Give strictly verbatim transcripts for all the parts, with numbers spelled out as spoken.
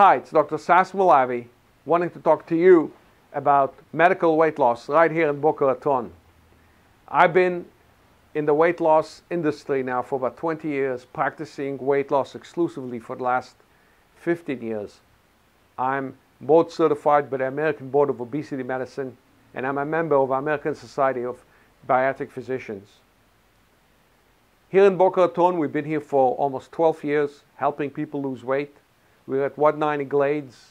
Hi, it's Doctor Sass Moulavi, wanting to talk to you about medical weight loss right here in Boca Raton. I've been in the weight loss industry now for about twenty years, practicing weight loss exclusively for the last fifteen years. I'm board certified by the American Board of Obesity Medicine, and I'm a member of the American Society of Bariatric Physicians. Here in Boca Raton, we've been here for almost twelve years, helping people lose weight. We're at one ninety Glades,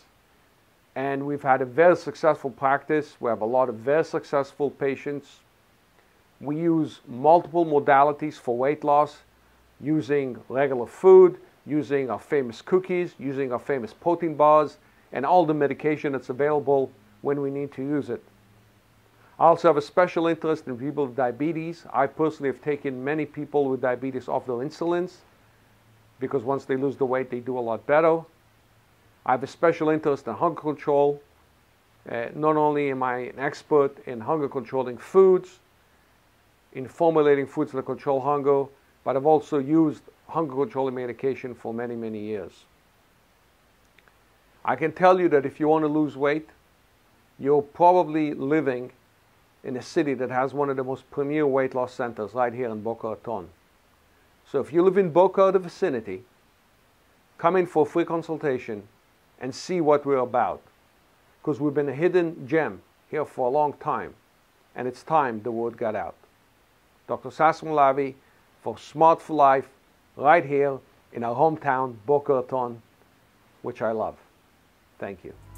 and we've had a very successful practice. We have a lot of very successful patients. We use multiple modalities for weight loss, using regular food, using our famous cookies, using our famous protein bars, and all the medication that's available when we need to use it. I also have a special interest in people with diabetes. I personally have taken many people with diabetes off their insulins, because once they lose the weight, they do a lot better. I have a special interest in hunger control. Uh, not only am I an expert in hunger controlling foods, in formulating foods that control hunger, but I've also used hunger controlling medication for many, many years. I can tell you that if you want to lose weight, you're probably living in a city that has one of the most premier weight loss centers right here in Boca Raton. So if you live in Boca or the vicinity, come in for a free consultation and see what we're about, because we've been a hidden gem here for a long time, and it's time the word got out. Doctor Sass Moulavi for Smart for Life, right here in our hometown, Boca Raton, which I love. Thank you.